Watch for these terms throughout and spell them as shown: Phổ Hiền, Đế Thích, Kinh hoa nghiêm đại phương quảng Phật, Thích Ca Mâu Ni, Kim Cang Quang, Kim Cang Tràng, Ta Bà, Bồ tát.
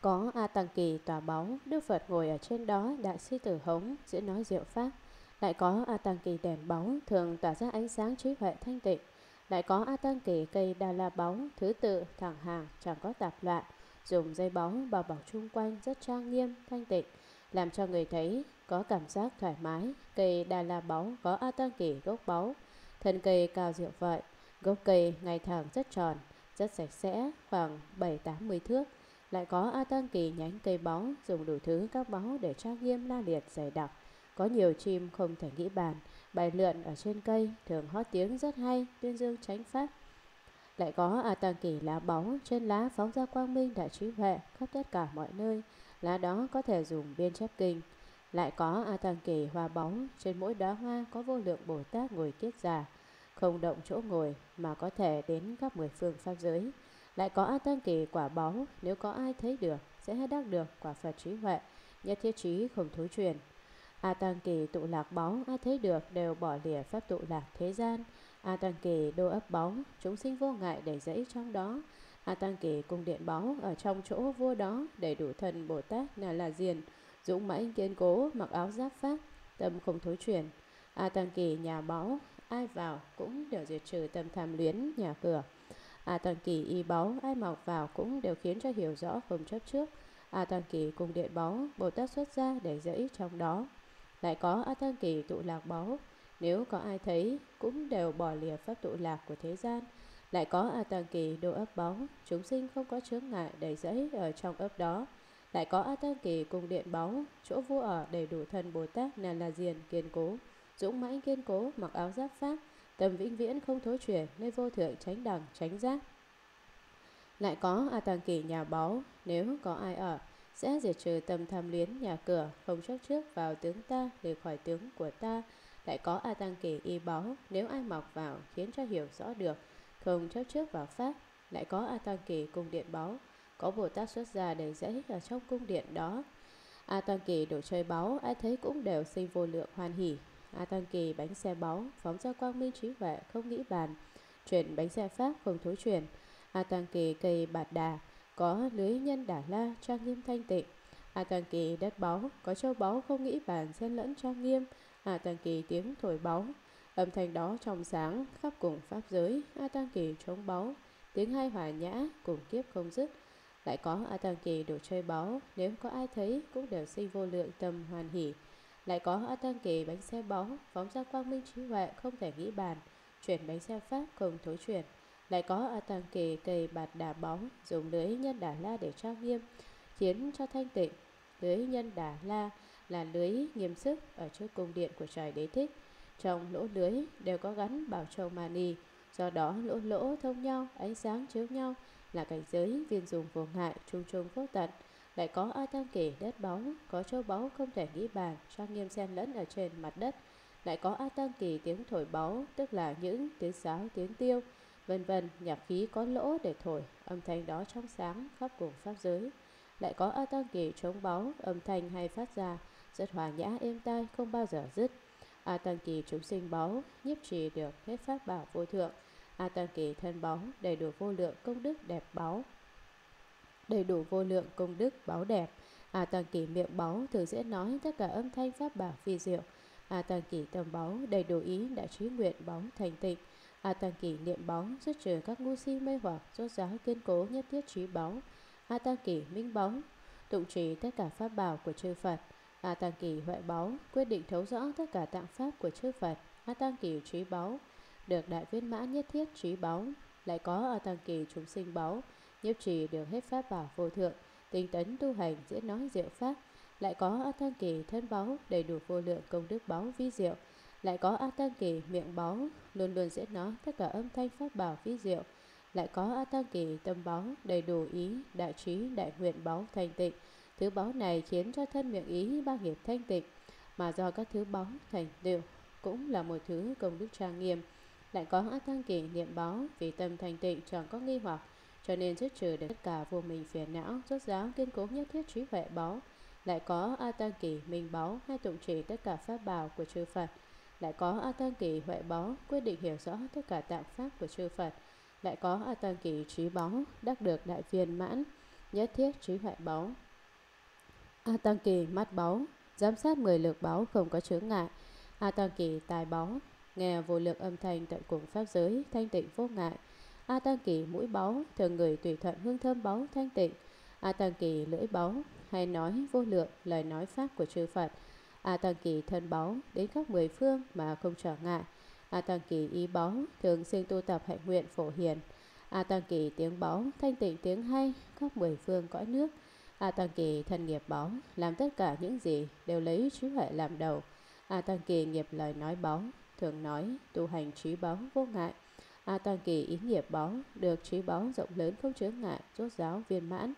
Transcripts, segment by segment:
Có A Tăng Kỳ tòa báu, Đức Phật ngồi ở trên đó đại sư tử hống diễn nói diệu pháp. Lại có A Tăng Kỳ đèn báu, thường tỏa ra ánh sáng trí huệ thanh tịnh. Lại có A Tăng Kỳ cây đà la báu, thứ tự thẳng hàng, chẳng có tạp loạn, dùng dây báu bao bọc chung quanh rất trang nghiêm thanh tịnh, làm cho người thấy có cảm giác thoải mái. Cây đà la báu có A Tăng Kỳ gốc báu, thân cây cao diệu vậy, gốc cây ngay thẳng rất tròn, rất sạch sẽ, khoảng 7-80 thước. Lại có A Tăng Kỳ nhánh cây báu, dùng đủ thứ các báu để trang nghiêm la liệt dày đặc. Có nhiều chim không thể nghĩ bàn, bài lượn ở trên cây, thường hót tiếng rất hay, tuyên dương chánh pháp. Lại có A Tăng Kỳ lá báu, trên lá phóng ra quang minh đại trí huệ khắp tất cả mọi nơi, lá đó có thể dùng biên chép kinh. Lại có A Tăng Kỳ hoa báu, trên mỗi đóa hoa có vô lượng Bồ Tát ngồi kiết già, không động chỗ ngồi mà có thể đến khắp 10 phương pháp giới. Lại có A Tăng Kỳ quả báu, nếu có ai thấy được sẽ hết đắc được quả Phật trí huệ, nhất thiết trí không thối truyền. A Tăng Kỳ tụ lạc báu, ai thấy được đều bỏ lìa pháp tụ lạc thế gian. A Tăng Kỳ đô ấp báu, chúng sinh vô ngại đầy rẫy trong đó. A Tăng Kỳ cung điện báu, ở trong chỗ vua đó đầy đủ thần Bồ Tát là diền, dũng mãnh kiên cố, mặc áo giáp pháp, tâm không thối chuyển. A Tăng Kỳ nhà báu, ai vào cũng đều diệt trừ tâm tham luyến nhà cửa. A Tăng Kỳ y báu, ai mặc vào cũng đều khiến cho hiểu rõ không chấp trước. A Tăng Kỳ cung điện báu, Bồ Tát xuất ra đầy rẫy trong đó. Lại có A Tăng Kỳ tụ lạc báu, nếu có ai thấy cũng đều bỏ lìa pháp tụ lạc của thế gian. Lại có A Tăng Kỳ đô ấp báu, chúng sinh không có chướng ngại đầy rẫy ở trong ấp đó. Lại có A Tăng Kỳ cung điện báu, chỗ vua ở đầy đủ thân Bồ Tát là diền kiên cố, dũng mãnh kiên cố, mặc áo giáp pháp, tầm vĩnh viễn không thối chuyển, nơi vô thượng chánh đẳng chánh giác. Lại có A Tăng Kỳ nhà báu, nếu có ai ở sẽ diệt trừ tâm tham luyến nhà cửa, không chấp trước vào tướng ta, để khỏi tướng của ta. Lại có A Tăng Kỳ y báu, nếu ai mặc vào khiến cho hiểu rõ được, không chấp trước vào pháp. Lại có A Tăng Kỳ cung điện báu, có Bồ Tát xuất gia đầy rẫy ở trong cung điện đó. A Tăng Kỳ đồ chơi báu, ai thấy cũng đều sinh vô lượng hoan hỉ. A Tăng Kỳ bánh xe báu, phóng ra quang minh trí huệ không nghĩ bàn, chuyển bánh xe pháp không thối chuyển. A Tăng Kỳ cây bạt đà, có lưới nhân đà la trang nghiêm thanh tịnh. A Tăng Kỳ đất báu, có châu báu không nghĩ bàn xen lẫn trang nghiêm. A Tăng Kỳ tiếng thổi báu, âm thanh đó trong sáng khắp cùng pháp giới. A Tăng Kỳ trống báu, tiếng hay hòa nhã cùng kiếp không dứt. Lại có A Tăng Kỳ đồ chơi báu, nếu có ai thấy cũng đều sinh vô lượng tâm hoan hỉ. Lại có A Tăng Kỳ bánh xe báu, phóng ra quang minh trí huệ không thể nghĩ bàn, chuyển bánh xe pháp không thối chuyển. Lại có A Tăng Kỳ cây bạt đà báu, dùng lưới nhân đà la để trang nghiêm, khiến cho thanh tịnh. Lưới nhân đà la là lưới nghiêm sức ở trước cung điện của trời Đế Thích. Trong lỗ lưới đều có gắn bảo châu mani, do đó lỗ thông nhau, ánh sáng chiếu nhau, là cảnh giới viên dùng vô ngại, trung trung vô tận. Lại có A Tăng Kỳ đất báu, có châu báu không thể nghĩ bàn, trang nghiêm xen lẫn ở trên mặt đất. Lại có A Tăng Kỳ tiếng thổi báu, tức là những tiếng sáo, tiếng tiêu, vân vân, nhạc khí có lỗ để thổi, âm thanh đó trong sáng khắp cùng pháp giới. Lại có A Tăng Kỳ trống báu, âm thanh hay phát ra, rất hòa nhã êm tai, không bao giờ dứt. A Tăng Kỳ chúng sinh báu, nhiếp trì được hết pháp bảo vô thượng. A Tăng Kỳ thân báu, đầy đủ vô lượng công đức đẹp báu, đầy đủ vô lượng công đức báu đẹp. A Tăng Kỳ miệng báu, thường diễn nói tất cả âm thanh pháp bảo phi diệu. A Tăng Kỳ tâm báu, đầy đủ ý đại trí nguyện báu thành tịnh. A Tăng Kỳ niệm báu, dứt trừ các ngu si mê hoặc, rốt ráo kiên cố nhất thiết trí báu. A Tăng Kỳ minh báu, tụng trì tất cả pháp bảo của chư Phật. A Tăng Kỳ huệ báu, quyết định thấu rõ tất cả tạng pháp của chư Phật. A Tăng Kỳ trí báu, được đại viên mãn nhất thiết trí báu. Lại có A Tăng Kỳ chúng sinh báu, nhiếp trì được hết pháp bảo vô thượng, tinh tấn tu hành diễn nói diệu pháp. Lại có A Tăng Kỳ thân báu, đầy đủ vô lượng công đức báu vi diệu. Lại có A Tăng Kỳ miệng báu, luôn luôn diễn nói tất cả âm thanh pháp bảo vi diệu. Lại có A Tăng Kỳ tâm báu, đầy đủ ý đại trí đại nguyện báu thanh tịnh. Thứ báu này khiến cho thân miệng ý ba nghiệp thanh tịnh, mà do các thứ báu thành tựu cũng là một thứ công đức trang nghiêm. Lại có A Tăng Kỳ niệm báu, vì tâm thanh tịnh chẳng có nghi hoặc, cho nên dứt trừ được tất cả vô minh phiền não, rốt ráo kiên cố nhất thiết trí huệ báu. Lại có A Tăng Kỳ minh báu, hay tụng trì tất cả pháp bảo của chư Phật. Lại có A Tăng Kỳ huệ báu, quyết định hiểu rõ tất cả tạng pháp của chư Phật. Lại có A Tăng Kỳ trí báu, đắc được đại viên mãn. nhất thiết trí huệ báu. A Tăng Kỳ mắt báu, giám sát 10 lực báu không có chướng ngại. A Tăng Kỳ tai báu, nghe vô lượng âm thanh tận cùng pháp giới, thanh tịnh vô ngại. A Tăng Kỳ mũi báu, thường người tùy thuận hương thơm báu thanh tịnh. A Tăng Kỳ lưỡi báu, hay nói vô lượng lời nói pháp của chư Phật. A Tăng Kỳ thân báu, đến các 10 phương mà không trở ngại. A Tăng Kỳ ý báu, thường xuyên tu tập hạnh nguyện phổ hiền. A Tăng Kỳ tiếng báu, thanh tịnh tiếng hay, khắp 10 phương cõi nước. A Tăng Kỳ thân nghiệp báu, làm tất cả những gì đều lấy trí huệ làm đầu. A Tăng Kỳ nghiệp lời nói báu, thường nói tu hành trí báu vô ngại. A Tăng Kỳ ý nghiệp báu, được trí báu rộng lớn không chướng ngại, rốt ráo viên mãn.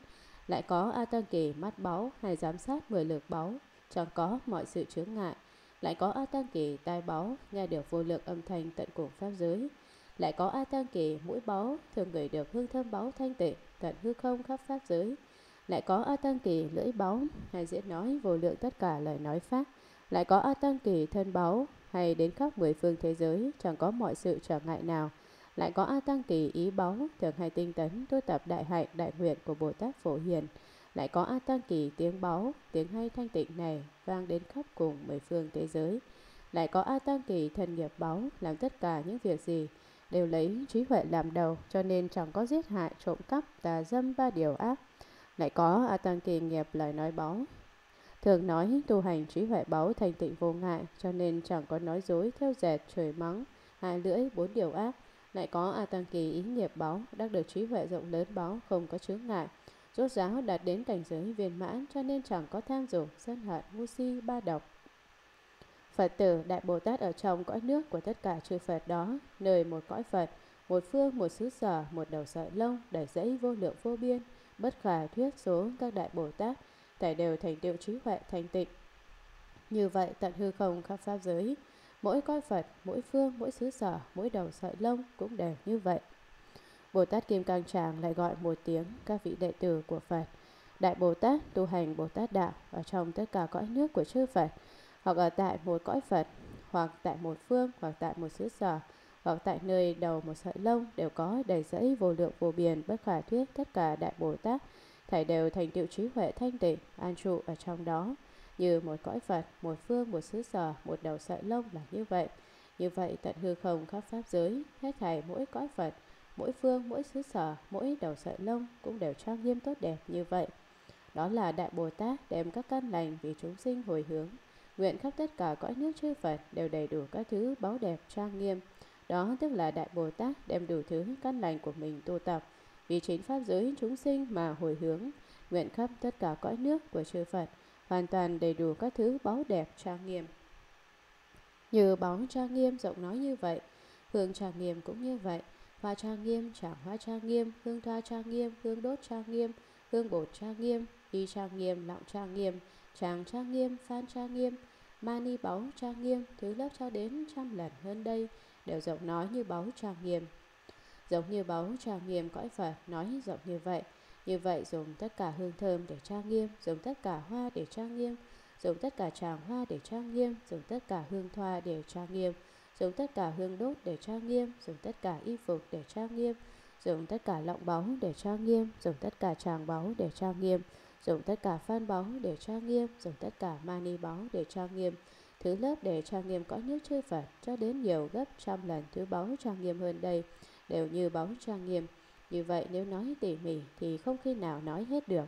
Lại có A Tăng Kỳ mắt báu, hay giám sát 10 lực báu, chẳng có mọi sự chướng ngại. Lại có A Tăng Kỳ tai báu, nghe được vô lượng âm thanh tận cùng pháp giới. Lại có A Tăng Kỳ mũi báu, thường ngửi được hương thơm báu thanh tịnh tận hư không khắp pháp giới. Lại có A Tăng Kỳ lưỡi báu, hay diễn nói vô lượng tất cả lời nói pháp. Lại có A Tăng Kỳ thân báu, hay đến khắp 10 phương thế giới, chẳng có mọi sự trở ngại nào. Lại có A Tăng Kỳ ý báu, thường hay tinh tấn tu tập đại hạnh đại nguyện của Bồ Tát Phổ Hiền. Lại có A Tăng Kỳ tiếng báu, tiếng hay thanh tịnh này vang đến khắp cùng 10 phương thế giới. Lại có A Tăng Kỳ thân nghiệp báu, làm tất cả những việc gì đều lấy trí huệ làm đầu, cho nên chẳng có giết hại, trộm cắp, tà dâm ba điều ác. Lại có A Tăng Kỳ nghiệp lời nói báu, thường nói tu hành trí huệ báu thanh tịnh vô ngại, cho nên chẳng có nói dối, theo dệt, chửi mắng, hai lưỡi, 4 điều ác. Lại có A Tăng Kỳ ý nghiệp báu, đắc được trí huệ rộng lớn báu không có chướng ngại, rốt ráo đạt đến cảnh giới viên mãn, cho nên chẳng có tham dục, sân hận, ngu si, ba độc. Phật tử Đại Bồ Tát ở trong cõi nước của tất cả chư Phật đó, nơi một cõi Phật, một phương, một xứ sở, một đầu sợi lông, đầy dẫy vô lượng vô biên, bất khả thuyết số các Đại Bồ Tát, thảy đều thành tựu trí huệ thanh tịnh. Như vậy tận hư không khắp pháp giới, mỗi cõi Phật, mỗi phương, mỗi xứ sở, mỗi đầu sợi lông cũng đều như vậy. Bồ Tát Kim Cang Tràng lại gọi một tiếng các vị đệ tử của Phật, Đại Bồ Tát tu hành Bồ Tát đạo ở trong tất cả cõi nước của chư Phật, hoặc ở tại một cõi Phật, hoặc tại một phương, hoặc tại một xứ sở, hoặc tại nơi đầu một sợi lông, đều có đầy dẫy vô lượng vô biên bất khả thuyết tất cả Đại Bồ Tát, thảy đều thành tựu trí huệ thanh tịnh an trụ ở trong đó. Như một cõi Phật, một phương, một xứ sở, một đầu sợi lông là như vậy. Như vậy tận hư không khắp pháp giới, hết thảy mỗi cõi Phật, mỗi phương, mỗi xứ sở, mỗi đầu sợi lông cũng đều trang nghiêm tốt đẹp như vậy. Đó là Đại Bồ Tát đem các căn lành vì chúng sinh hồi hướng, nguyện khắp tất cả cõi nước chư Phật đều đầy đủ các thứ báu đẹp trang nghiêm. Đó tức là Đại Bồ Tát đem đủ thứ căn lành của mình tu tập, vì chính pháp giới chúng sinh mà hồi hướng, nguyện khắp tất cả cõi nước của chư Phật, hoàn toàn đầy đủ các thứ báu đẹp trang nghiêm. Như báu trang nghiêm rộng nói như vậy, hương trang nghiêm cũng như vậy, hoa trang nghiêm, tràng hoa trang nghiêm, hương thoa trang nghiêm, hương đốt trang nghiêm, hương bột trang nghiêm, y trang nghiêm, lọng trang nghiêm, tràng trang nghiêm, phan trang nghiêm, mani báu trang nghiêm, thứ lớp cho đến trăm lần hơn đây, đều rộng nói như báu trang nghiêm. Giống như báu trang nghiêm cõi Phật nói rộng như vậy. Như vậy dùng tất cả hương thơm để trang nghiêm, dùng tất cả hoa để trang nghiêm, dùng tất cả tràng hoa để trang nghiêm, dùng tất cả hương thoa để trang nghiêm, dùng tất cả hương đốt để trang nghiêm, dùng tất cả y phục để trang nghiêm, dùng tất cả lọng báu để trang nghiêm, dùng tất cả tràng báu để trang nghiêm, dùng tất cả phan báu để trang nghiêm, dùng tất cả mani báu để trang nghiêm, thứ lớp để trang nghiêm cõi nước chư Phật cho đến nhiều gấp trăm lần thứ báu trang nghiêm hơn đây, đều như báu trang nghiêm. Như vậy nếu nói tỉ mỉ thì không khi nào nói hết được.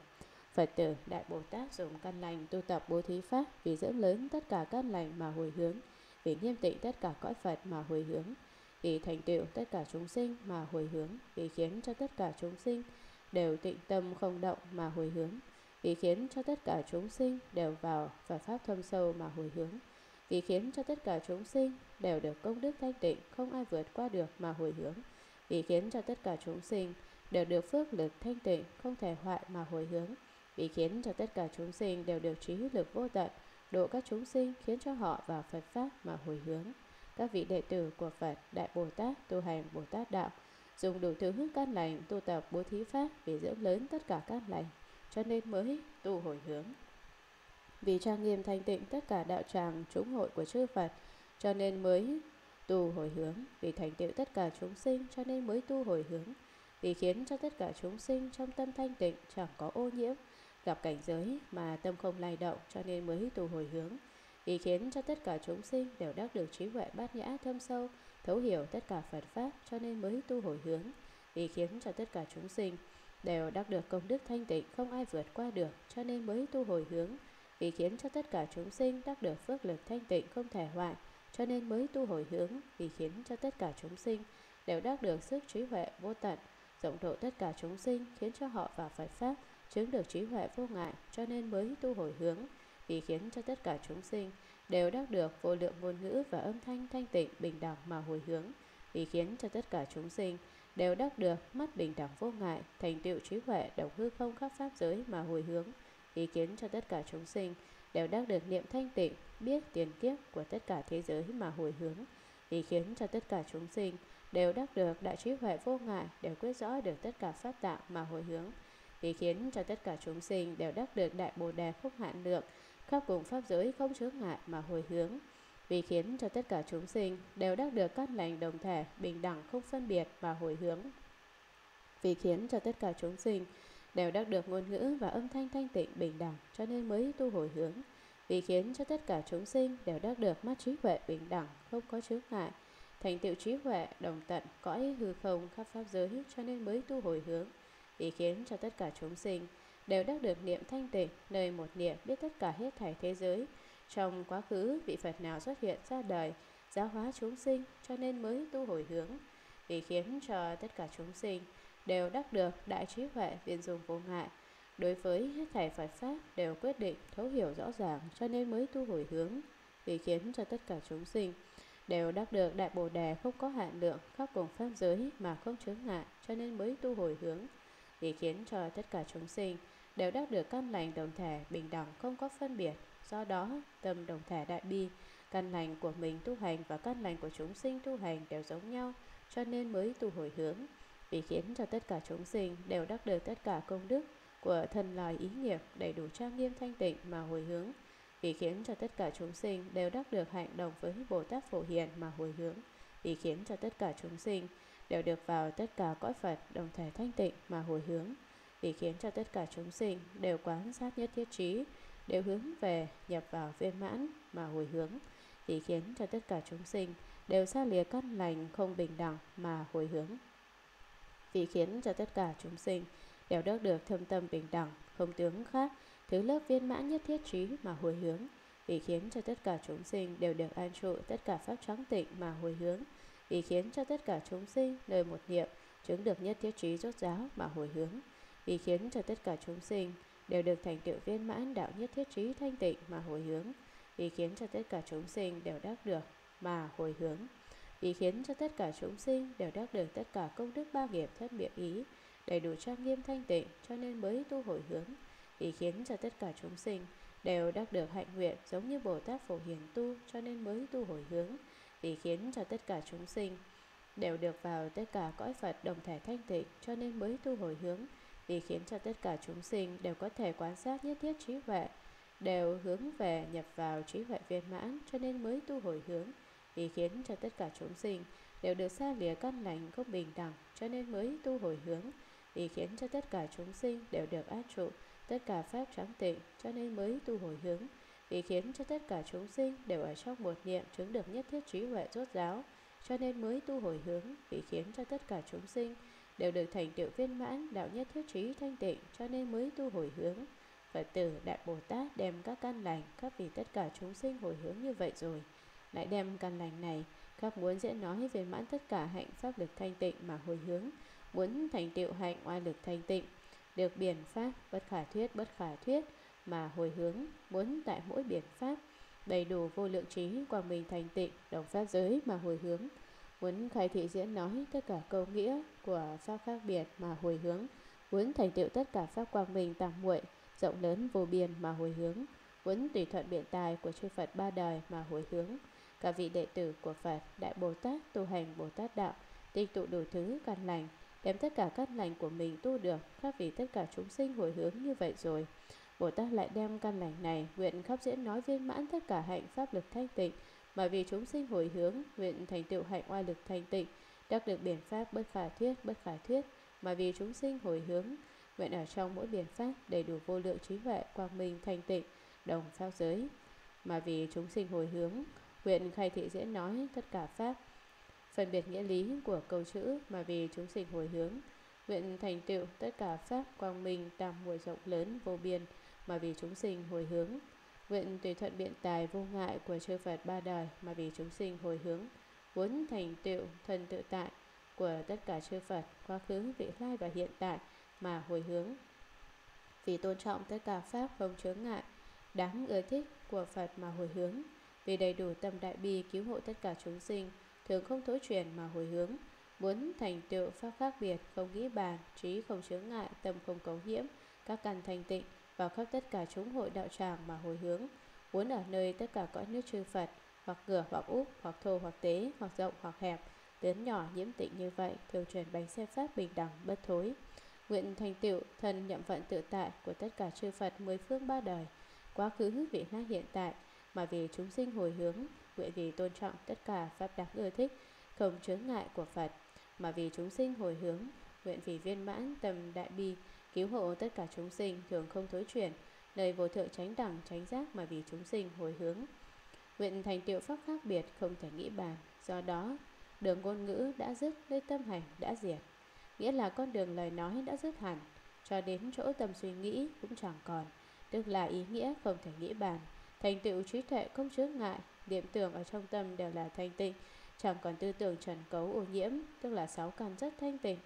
Phật tử Đại Bồ Tát dùng căn lành tu tập bố thí pháp, vì dưỡng lớn tất cả căn lành mà hồi hướng, vì nghiêm tịnh tất cả cõi Phật mà hồi hướng, vì thành tựu tất cả chúng sinh mà hồi hướng, vì khiến cho tất cả chúng sinh đều tịnh tâm không động mà hồi hướng, vì khiến cho tất cả chúng sinh đều vào Phật pháp thâm sâu mà hồi hướng, vì khiến cho tất cả chúng sinh đều được công đức thanh tịnh không ai vượt qua được mà hồi hướng, vì khiến cho tất cả chúng sinh đều được phước lực thanh tịnh không thể hoại mà hồi hướng, vì khiến cho tất cả chúng sinh đều được trí lực vô tận độ các chúng sinh, khiến cho họ vào Phật pháp mà hồi hướng. Các vị đệ tử của Phật Đại Bồ Tát tu hành Bồ Tát đạo, dùng đủ thứ hướng căn lành tu tập bố thí pháp, vì dưỡng lớn tất cả căn lành cho nên mới tu hồi hướng, vì trang nghiêm thanh tịnh tất cả đạo tràng chúng hội của chư Phật cho nên mới tu hồi hướng, vì thành tựu tất cả chúng sinh cho nên mới tu hồi hướng, vì khiến cho tất cả chúng sinh trong tâm thanh tịnh chẳng có ô nhiễm, gặp cảnh giới mà tâm không lay động, cho nên mới tu hồi hướng, vì khiến cho tất cả chúng sinh đều đắc được trí huệ bát nhã thâm sâu, thấu hiểu tất cả Phật pháp, cho nên mới tu hồi hướng, vì khiến cho tất cả chúng sinh đều đắc được công đức thanh tịnh không ai vượt qua được, cho nên mới tu hồi hướng, vì khiến cho tất cả chúng sinh đắc được phước lực thanh tịnh không thể hoại, cho nên mới tu hồi hướng, vì khiến cho tất cả chúng sinh đều đắc được sức trí huệ vô tận, rộng độ tất cả chúng sinh, khiến cho họ vào Phật pháp chứng được trí huệ vô ngại, cho nên mới tu hồi hướng, vì khiến cho tất cả chúng sinh đều đắc được vô lượng ngôn ngữ và âm thanh thanh tịnh bình đẳng mà hồi hướng, vì khiến cho tất cả chúng sinh đều đắc được mắt bình đẳng vô ngại, thành tựu trí huệ đồng hư không khắp pháp giới mà hồi hướng, vì khiến cho tất cả chúng sinh đều đắc được niệm thanh tịnh biết tiền kiếp của tất cả thế giới mà hồi hướng, vì khiến cho tất cả chúng sinh đều đắc được đại trí huệ vô ngại, đều quyết rõ được tất cả pháp tạng mà hồi hướng, vì khiến cho tất cả chúng sinh đều đắc được đại bồ đề không hạn lượng khắp cùng pháp giới không chướng ngại mà hồi hướng, vì khiến cho tất cả chúng sinh đều đắc được căn lành đồng thể bình đẳng không phân biệt mà hồi hướng, vì khiến cho tất cả chúng sinh đều đắc được ngôn ngữ và âm thanh thanh tịnh bình đẳng, cho nên mới tu hồi hướng, vì khiến cho tất cả chúng sinh đều đắc được mắt trí huệ bình đẳng không có chướng ngại, thành tựu trí huệ đồng tận cõi hư không khắp pháp giới, cho nên mới tu hồi hướng, vì khiến cho tất cả chúng sinh đều đắc được niệm thanh tịnh, nơi một niệm biết tất cả hết thảy thế giới trong quá khứ vị Phật nào xuất hiện ra đời giáo hóa chúng sinh, cho nên mới tu hồi hướng, vì khiến cho tất cả chúng sinh đều đắc được đại trí huệ viên dung vô ngại, đối với hết thảy Phật pháp đều quyết định thấu hiểu rõ ràng, cho nên mới tu hồi hướng, vì khiến cho tất cả chúng sinh đều đắc được đại bồ đề không có hạn lượng khắp cùng pháp giới mà không chướng ngại, cho nên mới tu hồi hướng, vì khiến cho tất cả chúng sinh đều đắc được căn lành đồng thể bình đẳng không có phân biệt. Do đó tâm đồng thể đại bi, căn lành của mình tu hành và căn lành của chúng sinh tu hành đều giống nhau, cho nên mới tu hồi hướng, vì khiến cho tất cả chúng sinh đều đắc được tất cả công đức của thân lời ý nghiệp đầy đủ trang nghiêm thanh tịnh mà hồi hướng, vì khiến cho tất cả chúng sinh đều đắc được hạnh đồng với Bồ Tát Phổ Hiền mà hồi hướng, vì khiến cho tất cả chúng sinh đều được vào tất cả cõi Phật đồng thể thanh tịnh mà hồi hướng, vì khiến cho tất cả chúng sinh đều quán sát nhất thiết trí, đều hướng về nhập vào viên mãn mà hồi hướng, vì khiến cho tất cả chúng sinh đều xa lìa căn lành không bình đẳng mà hồi hướng, vì khiến cho tất cả chúng sinh đều đắc được thâm tâm bình đẳng không tướng khác thứ lớp viên mãn nhất thiết trí mà hồi hướng, vì khiến cho tất cả chúng sinh đều được an trụ tất cả pháp trắng tịnh mà hồi hướng, vì khiến cho tất cả chúng sinh nơi một niệm chứng được nhất thiết trí rốt ráo mà hồi hướng, vì khiến cho tất cả chúng sinh đều được thành tựu viên mãn đạo nhất thiết trí thanh tịnh mà hồi hướng, vì khiến cho tất cả chúng sinh đều đắc được mà hồi hướng, vì khiến cho tất cả chúng sinh đều đắc được tất cả công đức ba nghiệp thất biệt ý đầy đủ trang nghiêm thanh tịnh, cho nên mới tu hồi hướng, vì khiến cho tất cả chúng sinh đều đắc được hạnh nguyện giống như Bồ Tát Phổ Hiền tu, cho nên mới tu hồi hướng, vì khiến cho tất cả chúng sinh đều được vào tất cả cõi Phật đồng thể thanh tịnh, cho nên mới tu hồi hướng, vì khiến cho tất cả chúng sinh đều có thể quan sát nhất thiết trí huệ, đều hướng về nhập vào trí huệ viên mãn, cho nên mới tu hồi hướng, vì khiến cho tất cả chúng sinh đều được xa lìa căn lành không bình đẳng, cho nên mới tu hồi hướng, vì khiến cho tất cả chúng sinh đều được an trụ tất cả pháp trắng tịnh, cho nên mới tu hồi hướng, vì khiến cho tất cả chúng sinh đều ở trong một niệm chứng được nhất thiết trí huệ rốt ráo, cho nên mới tu hồi hướng, vì khiến cho tất cả chúng sinh đều được thành tựu viên mãn đạo nhất thiết trí thanh tịnh, cho nên mới tu hồi hướng. Phật tử Đại Bồ Tát đem các căn lành khắp vì tất cả chúng sinh hồi hướng như vậy rồi, lại đem căn lành này khắp muốn dễ nói viên mãn tất cả hạnh pháp lực thanh tịnh mà hồi hướng, muốn thành tựu hạnh oai lực thanh tịnh, được biển pháp bất khả thuyết mà hồi hướng, muốn tại mỗi biển pháp đầy đủ vô lượng trí quang minh thanh tịnh đồng pháp giới mà hồi hướng, muốn khai thị diễn nói tất cả câu nghĩa của pháp khác biệt mà hồi hướng, muốn thành tựu tất cả pháp quang minh tam muội rộng lớn vô biên mà hồi hướng, muốn tùy thuận biện tài của chư Phật ba đời mà hồi hướng. Cả vị đệ tử của Phật Đại Bồ Tát tu hành Bồ Tát đạo, tích tụ đủ thứ căn lành, đem tất cả căn lành của mình tu được khắp vì tất cả chúng sinh hồi hướng như vậy rồi, Bồ Tát lại đem căn lành này nguyện khắp diễn nói viên mãn tất cả hạnh pháp lực thanh tịnh mà vì chúng sinh hồi hướng, nguyện thành tựu hạnh oai lực thanh tịnh, đắc được biện pháp bất khả thuyết mà vì chúng sinh hồi hướng, nguyện ở trong mỗi biển pháp đầy đủ vô lượng trí huệ, quang minh, thanh tịnh, đồng pháp giới. Mà vì chúng sinh hồi hướng, nguyện khai thị diễn nói tất cả pháp, phân biệt nghĩa lý của câu chữ. Mà vì chúng sinh hồi hướng, nguyện thành tựu tất cả pháp quang minh tam muội rộng lớn vô biên. Mà vì chúng sinh hồi hướng, nguyện tùy thuận biện tài vô ngại của chư Phật ba đời. Mà vì chúng sinh hồi hướng, vốn thành tựu thân tự tại của tất cả chư Phật quá khứ, vị lai và hiện tại mà hồi hướng. Vì tôn trọng tất cả pháp không chướng ngại, đáng ưa thích của Phật mà hồi hướng. Vì đầy đủ tâm đại bi cứu hộ tất cả chúng sinh, thường không thối chuyển mà hồi hướng. Muốn thành tựu pháp khác biệt, không nghĩ bàn, trí không chướng ngại, tâm không cấu nhiễm, các căn thanh tịnh vào khắp tất cả chúng hội đạo tràng mà hồi hướng. Muốn ở nơi tất cả cõi nước chư Phật, hoặc ngửa hoặc úp, hoặc thô hoặc tế, hoặc rộng hoặc hẹp, lớn nhỏ nhiễm tịnh như vậy, thường truyền bánh xe pháp bình đẳng bất thối. Nguyện thành tựu thân nhậm vận tự tại của tất cả chư Phật mười phương ba đời, quá khứ, vị lai, hiện tại. Mà vì chúng sinh hồi hướng, nguyện vì tôn trọng tất cả pháp đáng ưa thích, không chướng ngại của Phật. Mà vì chúng sinh hồi hướng, nguyện vì viên mãn tâm đại bi cứu hộ tất cả chúng sinh, thường không thối chuyển, nơi vô thượng chánh đẳng chánh giác mà vì chúng sinh hồi hướng. Nguyện thành tựu pháp khác biệt không thể nghĩ bàn, do đó đường ngôn ngữ đã dứt, nơi tâm hành đã diệt. Nghĩa là con đường lời nói đã dứt hẳn, cho đến chỗ tâm suy nghĩ cũng chẳng còn, tức là ý nghĩa không thể nghĩ bàn. Thành tựu trí tuệ không chướng ngại, niệm tưởng ở trong tâm đều là thanh tịnh, chẳng còn tư tưởng trần cấu ô nhiễm, tức là sáu căn rất thanh tịnh.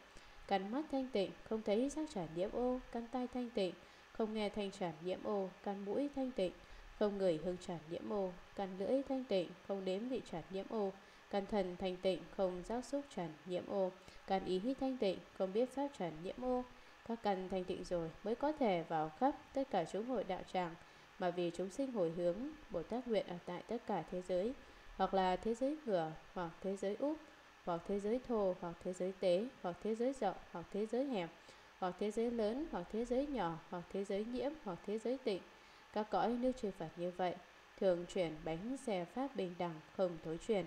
Căn mắt thanh tịnh, không thấy sắc trần nhiễm ô. Căn tai thanh tịnh, không nghe thanh trần nhiễm ô. Căn mũi thanh tịnh, không ngửi hương trần nhiễm ô. Căn lưỡi thanh tịnh, không đếm vị trần nhiễm ô. Căn thần thanh tịnh, không giác xúc trần nhiễm ô. Căn ý thanh tịnh, không biết pháp trần nhiễm ô. Các căn thanh tịnh rồi mới có thể vào khắp tất cả chúng hội đạo tràng. Mà vì chúng sinh hồi hướng, Bồ Tát nguyện ở tại tất cả thế giới, hoặc là thế giới ngửa, hoặc thế giới úp, hoặc thế giới thô, hoặc thế giới tế, hoặc thế giới rộng, hoặc thế giới hẹp, hoặc thế giới lớn, hoặc thế giới nhỏ, hoặc thế giới nhiễm, hoặc thế giới tịnh, các cõi nước chư Phật như vậy, thường chuyển bánh xe pháp bình đẳng, không thối chuyển.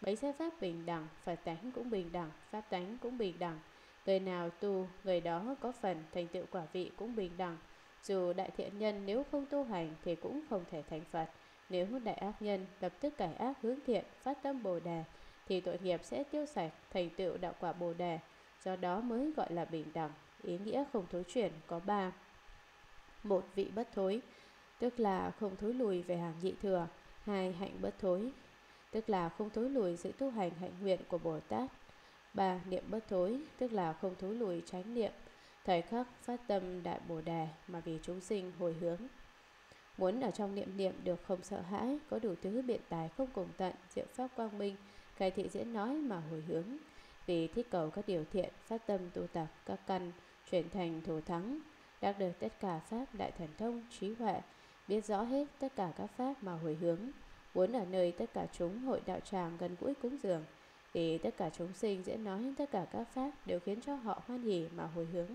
Bánh xe pháp bình đẳng, Phật tánh cũng bình đẳng, pháp tánh cũng bình đẳng. Người nào tu, người đó có phần thành tựu quả vị cũng bình đẳng. Dù đại thiện nhân nếu không tu hành thì cũng không thể thành Phật. Nếu đại ác nhân lập tức cải ác hướng thiện, phát tâm Bồ Đề, thì tội nghiệp sẽ tiêu sạch, thành tựu đạo quả Bồ Đề. Do đó mới gọi là bình đẳng. Ý nghĩa không thối chuyển có ba. Một, vị bất thối, tức là không thối lùi về hàng nhị thừa. Hai, hạnh bất thối, tức là không thối lùi sự tu hành hạnh nguyện của Bồ Tát. Ba, niệm bất thối, tức là không thối lùi chánh niệm, thời khắc phát tâm đại Bồ Đề mà vì chúng sinh hồi hướng. Muốn ở trong niệm được không sợ hãi, có đủ thứ biện tài không cùng tận, diệu pháp quang minh, khai thị diễn nói mà hồi hướng. Vì thích cầu các điều thiện, phát tâm tu tập các căn, chuyển thành thủ thắng, đạt được tất cả pháp đại thần thông, trí huệ, biết rõ hết tất cả các pháp mà hồi hướng. Muốn ở nơi tất cả chúng hội đạo tràng gần gũi cúng dường. Vì tất cả chúng sinh diễn nói tất cả các pháp đều khiến cho họ hoan hỉ mà hồi hướng.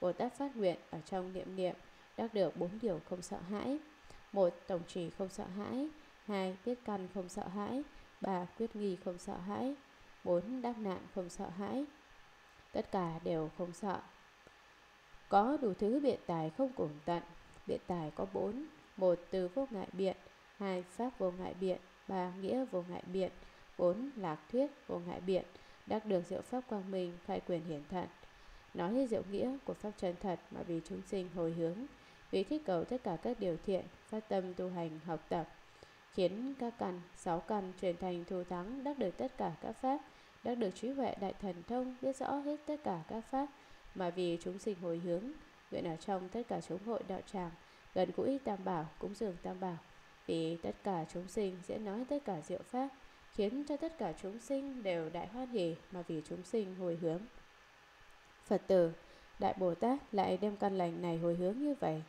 Bồ Tát phát nguyện ở trong niệm đạt được bốn điều không sợ hãi. Một, tổng trì không sợ hãi. Hai, biết căn không sợ hãi. Ba, quyết nghi không sợ hãi. Bốn, đắc nạn không sợ hãi. Tất cả đều không sợ. Có đủ thứ biện tài không cùng tận. Biện tài có bốn. Một, từ vô ngại biện. Hai, pháp vô ngại biện. Ba, nghĩa vô ngại biện. Bốn, lạc thuyết vô ngại biện. Đắc được diệu pháp quang minh, khai quyền hiển thận, nói như diệu nghĩa của pháp chân thật mà vì chúng sinh hồi hướng. Vì thích cầu tất cả các điều thiện, phát tâm tu hành học tập, khiến các căn, sáu căn chuyển thành thù thắng, đắc được tất cả các pháp, đắc được trí huệ đại thần thông, biết rõ hết tất cả các pháp mà vì chúng sinh hồi hướng. Nguyện ở trong tất cả chúng hội đạo tràng gần gũi tam bảo, cúng dường tam bảo. Vì tất cả chúng sinh sẽ nói tất cả diệu pháp, khiến cho tất cả chúng sinh đều đại hoan hỉ mà vì chúng sinh hồi hướng. Phật tử, Đại Bồ Tát lại đem căn lành này hồi hướng như vậy.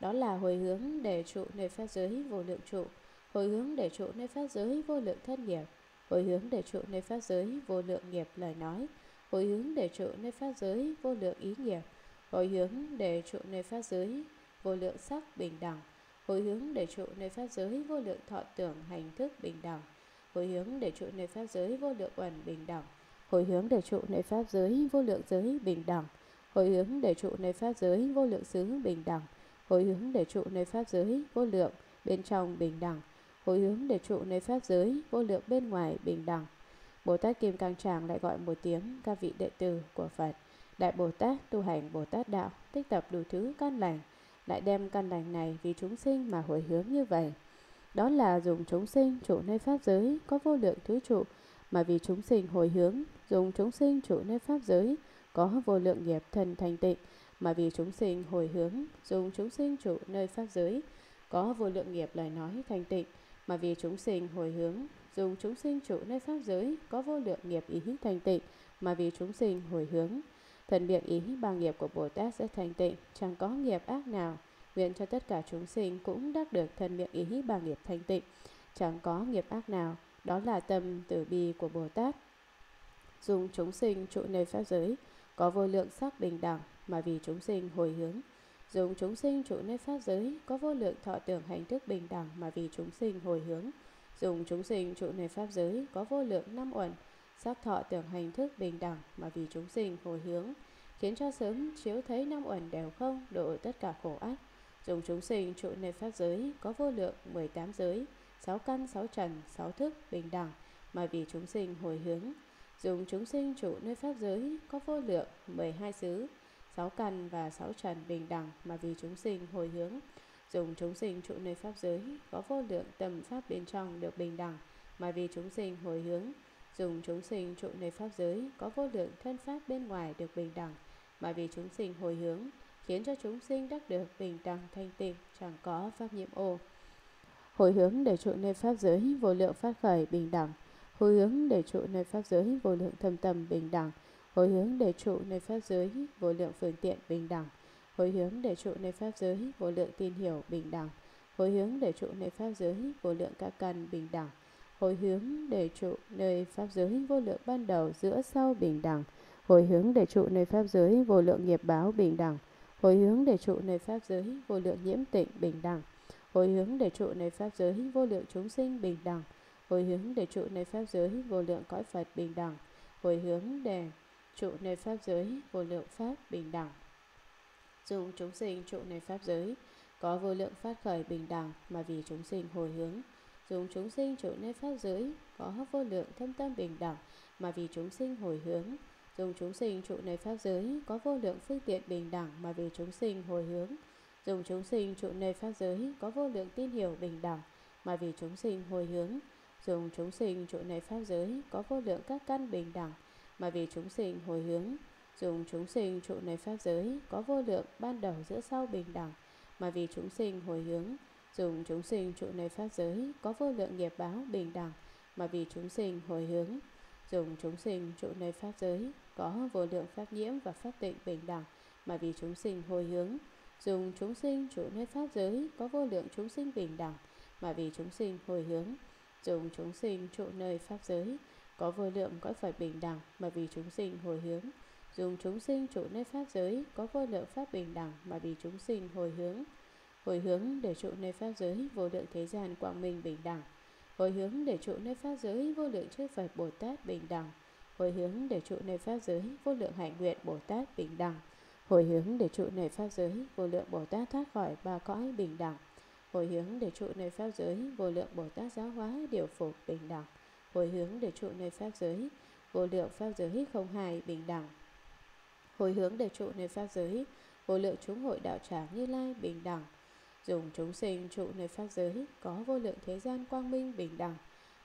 Đó là hồi hướng để trụ nơi pháp giới vô lượng trụ, hồi hướng để trụ nơi pháp giới vô lượng thân nghiệp, hồi hướng để trụ nơi pháp giới vô lượng nghiệp lời nói, hồi hướng để trụ nơi pháp giới vô lượng ý nghiệp, hồi hướng để trụ nơi pháp giới vô lượng sắc bình đẳng, hồi hướng để trụ nơi pháp giới vô lượng thọ tưởng hành thức bình đẳng, hồi hướng để trụ nơi pháp giới vô lượng uẩn bình đẳng, hồi hướng để trụ nơi pháp giới vô lượng giới bình đẳng, Hồi hướng để trụ nơi pháp giới vô lượng xứ bình đẳng. Hồi hướng để trụ nơi pháp giới vô lượng bên trong bình đẳng. Hồi hướng để trụ nơi pháp giới vô lượng bên ngoài bình đẳng. Bồ Tát Kim Cang Tràng lại gọi một tiếng các vị đệ tử của Phật. Đại Bồ Tát tu hành Bồ Tát đạo, tích tập đủ thứ căn lành, lại đem căn lành này vì chúng sinh mà hồi hướng như vậy. Đó là dùng chúng sinh trụ nơi pháp giới có vô lượng thứ trụ mà vì chúng sinh hồi hướng, dùng chúng sinh trụ nơi pháp giới có vô lượng nghiệp thân thanh tịnh mà vì chúng sinh hồi hướng, dùng chúng sinh trụ nơi pháp giới có vô lượng nghiệp lời nói thanh tịnh mà vì chúng sinh hồi hướng, dùng chúng sinh trụ nơi pháp giới có vô lượng nghiệp ý thanh tịnh mà vì chúng sinh hồi hướng. Thần biệt ý ba nghiệp của Bồ Tát sẽ thanh tịnh, chẳng có nghiệp ác nào. Nguyện cho tất cả chúng sinh cũng đắc được thân miệng ý ba nghiệp thanh tịnh, chẳng có nghiệp ác nào. Đó là tâm từ bi của Bồ Tát. Dùng chúng sinh trụ nơi pháp giới có vô lượng sắc bình đẳng mà vì chúng sinh hồi hướng, dùng chúng sinh trụ nơi pháp giới có vô lượng thọ tưởng hành thức bình đẳng mà vì chúng sinh hồi hướng, dùng chúng sinh trụ nơi pháp giới có vô lượng năm uẩn sắc thọ tưởng hành thức bình đẳng mà vì chúng sinh hồi hướng, khiến cho sớm chiếu thấy năm uẩn đều không, độ tất cả khổ ách. Dùng chúng sinh trụ nơi pháp giới có vô lượng 18 giới, 6 căn, 6 trần, 6 thức bình đẳng mà vì chúng sinh hồi hướng, dùng chúng sinh trụ nơi pháp giới có vô lượng 12 xứ, 6 căn và 6 trần bình đẳng mà vì chúng sinh hồi hướng, dùng chúng sinh trụ nơi pháp giới có vô lượng tâm pháp bên trong được bình đẳng mà vì chúng sinh hồi hướng, dùng chúng sinh trụ nơi pháp giới có vô lượng thân pháp bên ngoài được bình đẳng mà vì chúng sinh hồi hướng, khiến cho chúng sinh đắc được bình đẳng thanh tịnh, chẳng có pháp nhiễm ô. Hồi hướng để trụ nơi pháp giới vô lượng phát khởi bình đẳng. Hồi hướng để trụ nơi pháp giới vô lượng thâm tâm bình đẳng. Hồi hướng để trụ nơi pháp giới vô lượng phương tiện bình đẳng. Hồi hướng để trụ nơi pháp giới vô lượng tin hiểu bình đẳng. Hồi hướng để trụ nơi pháp giới vô lượng các căn bình đẳng. Hồi hướng để trụ nơi pháp giới vô lượng ban đầu giữa sau bình đẳng. Hồi hướng để trụ nơi pháp giới vô lượng nghiệp báo bình đẳng. Hồi hướng để trụ nơi pháp giới vô lượng nhiễm tịnh bình đẳng. Hồi hướng để trụ nơi pháp giới vô lượng chúng sinh bình đẳng. Hồi hướng để trụ nơi pháp giới vô lượng cõi Phật bình đẳng. Hồi hướng để trụ nơi pháp giới vô lượng pháp bình đẳng. Dùng chúng sinh trụ nơi pháp giới có vô lượng phát khởi bình đẳng mà vì chúng sinh hồi hướng, dùng chúng sinh trụ nơi pháp giới có vô lượng thâm tâm bình đẳng mà vì chúng sinh hồi hướng, dùng chúng sinh trụ nơi pháp giới có vô lượng phương tiện bình đẳng mà vì chúng sinh hồi hướng, dùng chúng sinh trụ nơi pháp giới có vô lượng tin hiểu bình đẳng mà vì chúng sinh hồi hướng, dùng chúng sinh trụ nơi pháp giới có vô lượng các căn bình đẳng mà vì chúng sinh hồi hướng, dùng chúng sinh trụ nơi pháp giới có vô lượng ban đầu giữa sau bình đẳng mà vì chúng sinh hồi hướng, dùng chúng sinh trụ nơi pháp giới có vô lượng nghiệp báo bình đẳng mà vì chúng sinh hồi hướng, dùng chúng sinh trụ nơi pháp giới có vô lượng pháp nhiễm và pháp tịnh bình đẳng mà vì chúng sinh hồi hướng, dùng chúng sinh trụ nơi pháp giới có vô lượng chúng sinh bình đẳng mà vì chúng sinh hồi hướng, dùng chúng sinh trụ nơi pháp giới có vô lượng cõi Phật bình đẳng mà vì chúng sinh hồi hướng, dùng chúng sinh trụ nơi pháp giới có vô lượng pháp bình đẳng mà vì chúng sinh hồi hướng. Hồi hướng để trụ nơi pháp giới vô lượng thế gian quang minh bình đẳng. Hồi hướng để trụ nơi pháp giới vô lượng chư Phật Bồ Tát bình đẳng. Hồi hướng để trụ nơi pháp giới vô lượng hạnh nguyện Bồ Tát bình đẳng. Hồi hướng để trụ nơi pháp giới vô lượng Bồ Tát thoát khỏi ba cõi bình đẳng. Hồi hướng để trụ nơi pháp giới vô lượng Bồ Tát giáo hóa điều phục bình đẳng. Hồi hướng để trụ nơi pháp giới vô lượng pháp giới không hai bình đẳng. Hồi hướng để trụ nơi pháp giới vô lượng chúng hội đạo tràng Như Lai bình đẳng. Dùng chúng sinh trụ nơi pháp giới có vô lượng thế gian quang minh bình đẳng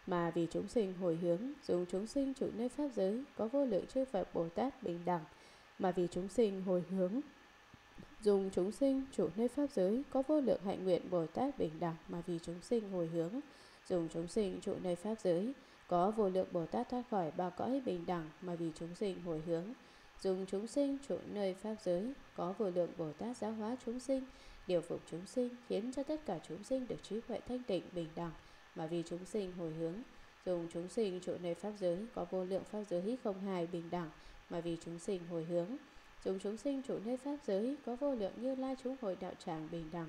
mà vì chúng sinh hồi hướng, dùng chúng sinh trụ nơi pháp giới có vô lượng chư Phật Bồ Tát bình đẳng mà vì chúng sinh hồi hướng, dùng chúng sinh trụ nơi pháp giới có vô lượng hạnh nguyện Bồ Tát bình đẳng mà vì chúng sinh hồi hướng, dùng chúng sinh trụ nơi pháp giới có vô lượng Bồ Tát thoát khỏi ba cõi bình đẳng mà vì chúng sinh hồi hướng, dùng chúng sinh trụ nơi pháp giới có vô lượng Bồ Tát giáo hóa chúng sinh, điều phục chúng sinh, khiến cho tất cả chúng sinh được trí huệ thanh tịnh bình đẳng mà vì chúng sinh hồi hướng, dùng chúng sinh trụ nơi pháp giới có vô lượng pháp giới không hai bình đẳng mà vì chúng sinh hồi hướng, dùng chúng sinh trụ nơi pháp giới có vô lượng Như Lai chúng hội đạo tràng bình đẳng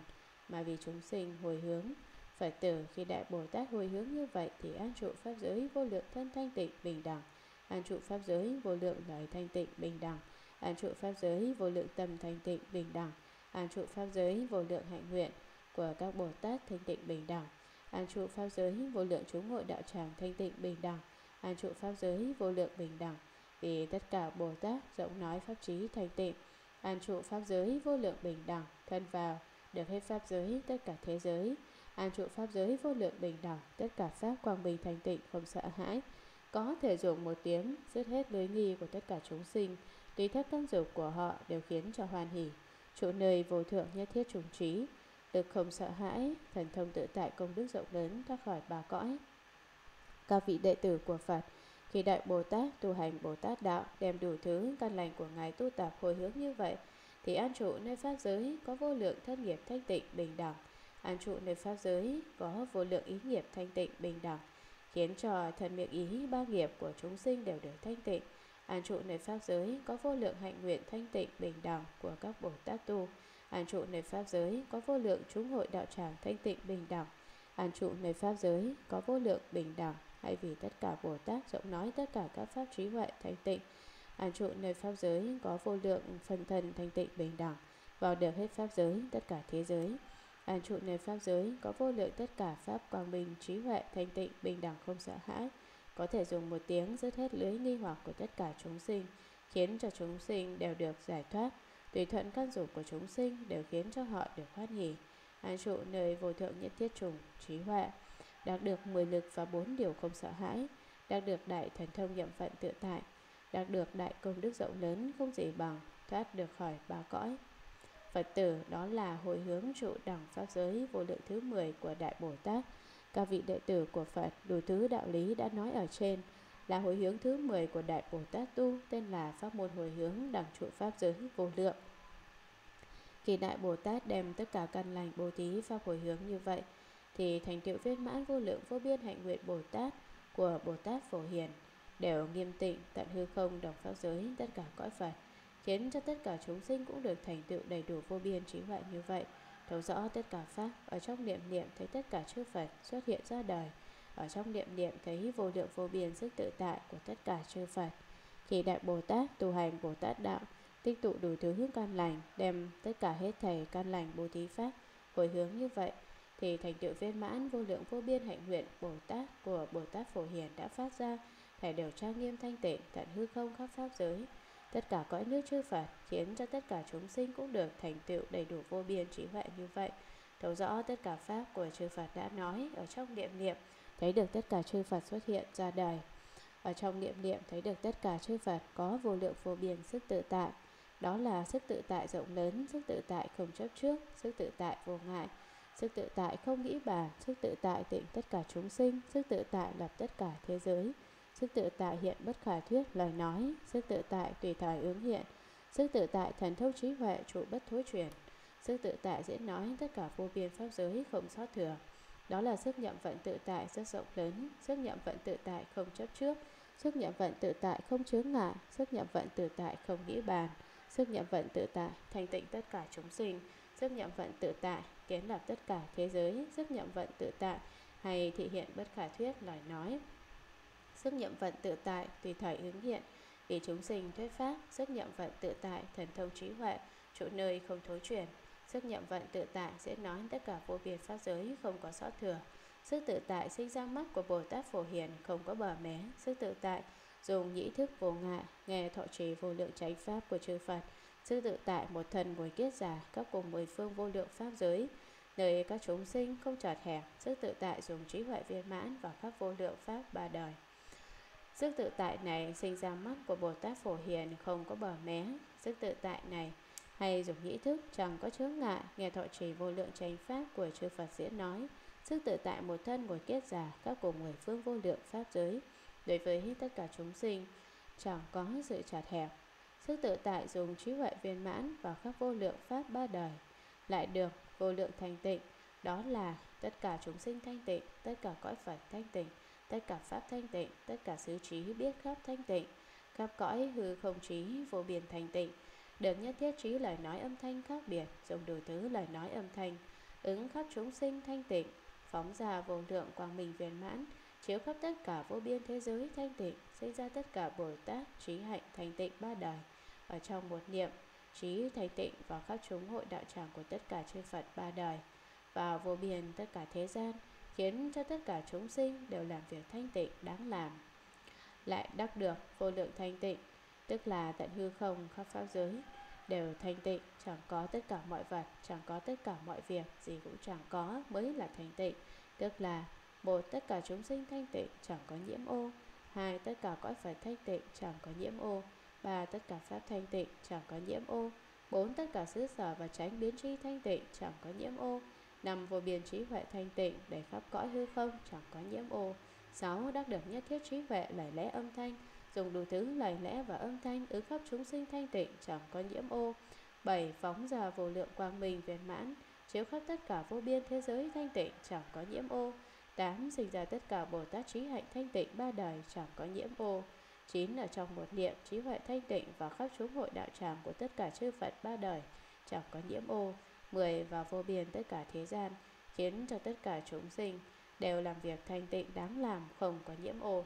mà vì chúng sinh hồi hướng. Phật tử khi Đại Bồ Tát hồi hướng như vậy thì an trụ pháp giới vô lượng thân thanh tịnh bình đẳng, an trụ pháp giới vô lượng lời thanh tịnh bình đẳng, an trụ pháp giới vô lượng tâm thanh tịnh bình đẳng, an trụ pháp giới vô lượng hạnh nguyện của các Bồ Tát thanh tịnh bình đẳng, an trụ pháp giới vô lượng chúng hội đạo tràng thanh tịnh bình đẳng, an trụ pháp giới vô lượng bình đẳng vì tất cả Bồ Tát rộng nói pháp trí thanh tịnh, an trụ pháp giới vô lượng bình đẳng thân vào được hết pháp giới tất cả thế giới, an trụ pháp giới vô lượng bình đẳng tất cả pháp quang bình thanh tịnh không sợ hãi, có thể dùng một tiếng dứt hết lưới nghi của tất cả chúng sinh, tùy thất thân dục của họ đều khiến cho hoan hỉ, chỗ nơi vô thượng nhất thiết trùng trí, lực không sợ hãi, thần thông tự tại công đức rộng lớn thoát khỏi ba cõi. Các vị đệ tử của Phật khi đại Bồ Tát tu hành Bồ Tát đạo, đem đủ thứ căn lành của ngài tu tập hồi hướng như vậy, thì an trụ nơi pháp giới có vô lượng thân nghiệp thanh tịnh bình đẳng, an trụ nơi pháp giới có vô lượng ý nghiệp thanh tịnh bình đẳng, khiến cho thân miệng ý ba nghiệp của chúng sinh đều được thanh tịnh. An trụ nơi pháp giới có vô lượng hạnh nguyện thanh tịnh bình đẳng của các Bồ Tát tu. An trụ nơi pháp giới có vô lượng chúng hội đạo tràng thanh tịnh bình đẳng. An trụ nơi pháp giới có vô lượng bình đẳng hay vì tất cả Bồ Tát rộng nói tất cả các pháp trí huệ thanh tịnh. An trụ nơi pháp giới có vô lượng phân thân thanh tịnh bình đẳng vào được hết pháp giới tất cả thế giới. An trụ nơi pháp giới có vô lượng tất cả pháp quang minh trí huệ thanh tịnh bình đẳng không sợ hãi, có thể dùng một tiếng dứt hết lưới nghi hoặc của tất cả chúng sinh, khiến cho chúng sinh đều được giải thoát, tùy thuận căn dục của chúng sinh đều khiến cho họ được hoan hỉ. An trụ nơi vô thượng nhất thiết trùng trí huệ, đạt được 10 lực và 4 điều không sợ hãi, đạt được đại thần thông nhậm phận tự tại, đạt được đại công đức rộng lớn không gì bằng, thoát được khỏi ba cõi. Phật tử đó là hồi hướng trụ đẳng pháp giới vô lượng thứ 10 của đại Bồ Tát. Các vị đệ tử của Phật đủ thứ đạo lý đã nói ở trên là hồi hướng thứ 10 của đại Bồ Tát tu, tên là pháp môn hồi hướng đẳng trụ pháp giới vô lượng. Khi đại Bồ Tát đem tất cả căn lành bố thí pháp hồi hướng như vậy, thì thành tựu viên mãn vô lượng vô biên hạnh nguyện Bồ Tát của Bồ Tát Phổ Hiền đều nghiêm tịnh tận hư không đẳng pháp giới tất cả cõi Phật, khiến cho tất cả chúng sinh cũng được thành tựu đầy đủ vô biên trí huệ như vậy, thấu rõ tất cả pháp, ở trong niệm niệm thấy tất cả chư Phật xuất hiện ra đời, ở trong niệm niệm thấy vô lượng vô biên sức tự tại của tất cả chư Phật. Khi đại Bồ Tát tu hành Bồ Tát đạo, tích tụ đủ thứ hướng căn lành, đem tất cả hết thảy căn lành bố thí pháp hồi hướng như vậy, thì thành tựu viên mãn vô lượng vô biên hạnh nguyện Bồ Tát của Bồ Tát Phổ Hiền đã phát ra, thảy đều trang nghiêm thanh tịnh tận hư không khắp pháp giới tất cả cõi nước chư Phật, khiến cho tất cả chúng sinh cũng được thành tựu đầy đủ vô biên trí huệ như vậy, thấu rõ tất cả pháp của chư Phật đã nói, ở trong niệm niệm thấy được tất cả chư Phật xuất hiện ra đời, ở trong niệm niệm thấy được tất cả chư Phật có vô lượng vô biên sức tự tại, đó là sức tự tại rộng lớn, sức tự tại không chấp trước, sức tự tại vô ngại, sức tự tại không nghĩ bàn, sức tự tại tịnh tất cả chúng sinh, sức tự tại lập tất cả thế giới, sức tự tại hiện bất khả thuyết lời nói, sức tự tại tùy thời ứng hiện, sức tự tại thần thông trí huệ trụ bất thối chuyển, sức tự tại diễn nói tất cả vô biên pháp giới không sót thừa, đó là sức nhậm vận tự tại rất rộng lớn, sức nhậm vận tự tại không chấp trước, sức nhậm vận tự tại không chướng ngại, sức nhậm vận tự tại không nghĩ bàn, sức nhậm vận tự tại thanh tịnh tất cả chúng sinh, sức nhậm vận tự tại kiến lập tất cả thế giới, sức nhậm vận tự tại hay thị hiện bất khả thuyết lời nói, sức nhậm vận tự tại tùy thời ứng hiện vì chúng sinh thuyết pháp, sức nhậm vận tự tại thần thông trí huệ trụ nơi không thối chuyển, sức nhậm vận tự tại sẽ nói tất cả vô biên pháp giới không có sót thừa, sức tự tại sinh ra mắt của Bồ Tát Phổ Hiền không có bờ mé, sức tự tại dùng nhĩ thức vô ngại nghe thọ trì vô lượng chánh pháp của chư Phật, sức tự tại một thần ngồi kiết giả các cùng 10 phương vô lượng pháp giới nơi các chúng sinh không chật hẹp, sức tự tại dùng trí huệ viên mãn và khắp vô lượng pháp ba đời. Sức tự tại này sinh ra mắt của Bồ Tát Phổ Hiền không có bờ mé, sức tự tại này hay dùng nhĩ thức chẳng có chướng ngại nghe thọ trì vô lượng chánh pháp của chư Phật diễn nói, sức tự tại một thân ngồi kiết giả các cùng 10 phương vô lượng pháp giới đối với tất cả chúng sinh chẳng có sự chật hẹp, sức tự tại dùng trí huệ viên mãn và khắp vô lượng pháp ba đời lại được vô lượng thanh tịnh, đó là tất cả chúng sinh thanh tịnh, tất cả cõi Phật thanh tịnh, tất cả pháp thanh tịnh, tất cả xứ trí biết khắp thanh tịnh, khắp cõi hư không trí vô biên thanh tịnh, được nhất thiết trí lời nói âm thanh khác biệt, dùng đủ thứ lời nói âm thanh ứng khắp chúng sinh thanh tịnh, phóng ra vô lượng quang minh viên mãn chiếu khắp tất cả vô biên thế giới thanh tịnh, sinh ra tất cả Bồ Tát trí hạnh thanh tịnh ba đời, ở trong một niệm, trí thanh tịnh vào khắp chúng hội đạo tràng của tất cả chư Phật ba đời, vào vô biên tất cả thế gian, khiến cho tất cả chúng sinh đều làm việc thanh tịnh đáng làm. Lại đắc được vô lượng thanh tịnh, tức là tận hư không khắp pháp giới đều thanh tịnh, chẳng có tất cả mọi vật, chẳng có tất cả mọi việc, gì cũng chẳng có mới là thanh tịnh. Tức là một, tất cả chúng sinh thanh tịnh chẳng có nhiễm ô; hai, tất cả cõi Phật thanh tịnh chẳng có nhiễm ô; ba, tất cả pháp thanh tịnh chẳng có nhiễm ô; bốn, tất cả xứ sở và chánh biến trí thanh tịnh chẳng có nhiễm ô; năm, vô biên trí huệ thanh tịnh đầy khắp cõi hư không chẳng có nhiễm ô; sáu, đắc được nhất thiết trí huệ lời lẽ âm thanh, dùng đủ thứ lời lẽ và âm thanh ứng khắp chúng sinh thanh tịnh chẳng có nhiễm ô; bảy, phóng ra vô lượng quang minh viên mãn chiếu khắp tất cả vô biên thế giới thanh tịnh chẳng có nhiễm ô; tám, sinh ra tất cả Bồ Tát trí hạnh thanh tịnh ba đời chẳng có nhiễm ô; chín, ở trong một niệm trí huệ thanh tịnh và khắp chúng hội đạo tràng của tất cả chư Phật ba đời chẳng có nhiễm ô; 10, vào vô biên tất cả thế gian, khiến cho tất cả chúng sinh đều làm việc thanh tịnh đáng làm, không có nhiễm ô.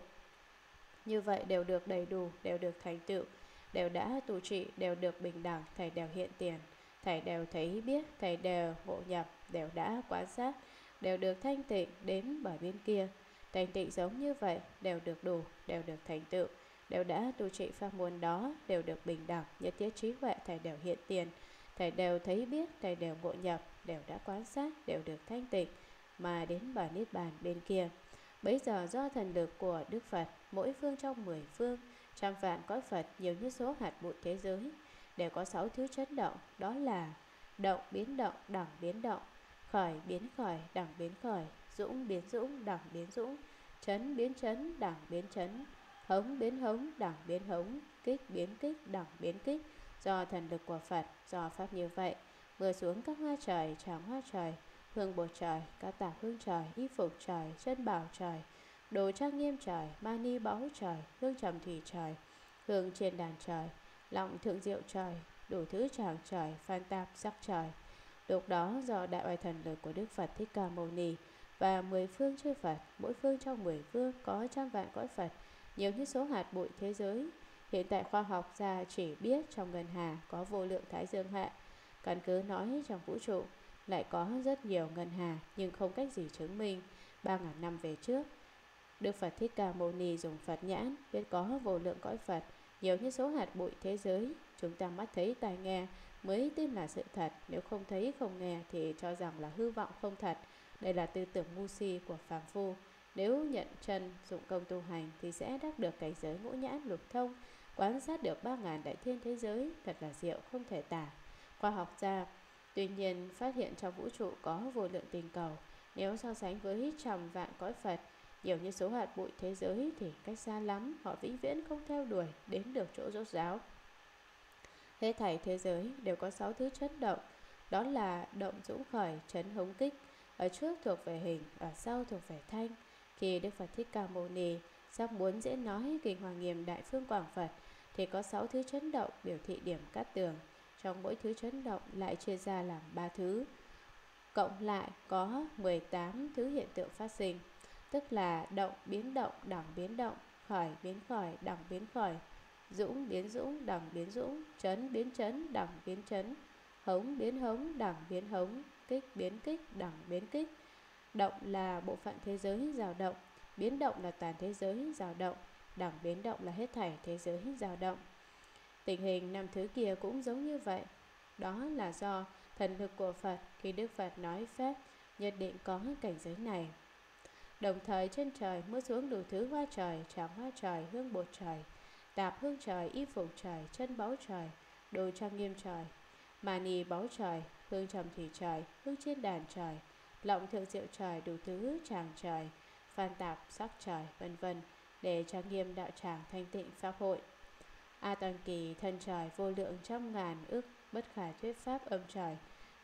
Như vậy đều được đầy đủ, đều được thành tựu, đều đã tu trị, đều được bình đẳng, thầy đều hiện tiền, thầy đều thấy biết, thầy đều ngộ nhập, đều đã quan sát, đều được thanh tịnh đến bờ bên kia. Thanh tịnh giống như vậy, đều được đủ, đều được thành tựu, đều đã tu trị pháp môn đó, đều được bình đẳng, nhất thiết trí huệ thầy đều hiện tiền, thầy đều thấy biết, thầy đều ngộ nhập, đều đã quan sát, đều được thanh tịnh mà đến bờ niết bàn bên kia. Bấy giờ do thần lực của Đức Phật, mỗi phương trong 10 phương, trăm vạn cõi Phật nhiều như số hạt bụi thế giới, đều có 6 thứ chấn động, đó là động biến động, đẳng biến động, khởi biến khởi, đẳng biến khởi, dũng biến dũng, đẳng biến dũng, chấn biến chấn, đẳng biến chấn, hống biến hống, đẳng biến hống, kích biến kích, đẳng biến kích. Do thần lực của Phật, do pháp như vậy, mưa xuống các hoa trời, tràng hoa trời, hương bồ trời, các tạp hương trời, y phục trời, chân bảo trời, đồ trang nghiêm trời, mani báu trời, hương trầm thủy trời, hương trên đàn trời, lọng thượng diệu trời, đủ thứ tràng trời, phan tạp sắc trời. Lúc đó do đại oai thần lực của Đức Phật Thích Ca Mâu Ni và 10 phương chư Phật, mỗi phương trong 10 phương có trăm vạn cõi Phật, nhiều như số hạt bụi thế giới. Hiện tại khoa học gia chỉ biết trong ngân hà có vô lượng thái dương hệ, căn cứ nói trong vũ trụ lại có rất nhiều ngân hà, nhưng không cách gì chứng minh. 3.000 năm về trước, Đức Phật Thích Ca Mâu Ni dùng Phật nhãn biết có vô lượng cõi Phật, nhiều như số hạt bụi thế giới. Chúng ta mắt thấy tai nghe mới tin là sự thật, nếu không thấy không nghe thì cho rằng là hư vọng không thật. Đây là tư tưởng ngu si của phàm phu. Nếu nhận chân dụng công tu hành thì sẽ đắc được cảnh giới ngũ nhãn lục thông, quan sát được 3.000 đại thiên thế giới, thật là diệu không thể tả. Khoa học gia tuy nhiên phát hiện trong vũ trụ có vô lượng tinh cầu, nếu so sánh với trăm vạn cõi Phật, nhiều như số hạt bụi thế giới thì cách xa lắm, họ vĩnh viễn không theo đuổi đến được chỗ rốt ráo. Hết thảy thế giới đều có 6 thứ chấn động, đó là động dũng khởi, chấn hống kích, ở trước thuộc về hình, ở sau thuộc về thanh. Khi Đức Phật Thích Ca Mâu Ni sắp muốn diễn nói Kinh Hoa Nghiêm Đại Phương Quảng Phật thì có 6 thứ chấn động biểu thị điểm cát tường. Trong mỗi thứ chấn động lại chia ra làm 3 thứ, cộng lại có 18 thứ hiện tượng phát sinh. Tức là động biến động, đẳng biến động, khởi biến khởi, đẳng biến khởi, dũng biến dũng, đẳng biến dũng, chấn biến chấn, đẳng biến chấn, hống biến hống, đẳng biến hống, kích biến kích, đẳng biến kích. Động là bộ phận thế giới dao động, biến động là toàn thế giới dao động, đẳng biến động là hết thảy thế giới dao động. Tình hình năm thứ kia cũng giống như vậy. Đó là do thần lực của Phật, khi Đức Phật nói Pháp nhất định có cảnh giới này. Đồng thời trên trời mưa xuống đủ thứ hoa trời, tràng hoa trời, hương bột trời, tạp hương trời, y phục trời, chân báu trời, đồ trang nghiêm trời, mani báu trời, hương trầm thủy trời, hương trên đàn trời, lọng thượng diệu trời, đủ thứ tràng trời, phan tạp sắc trời, vân vân, để trang nghiêm đạo tràng thanh tịnh pháp hội. A toàn kỳ thân trời vô lượng trăm ngàn ức bất khả thuyết pháp âm trời,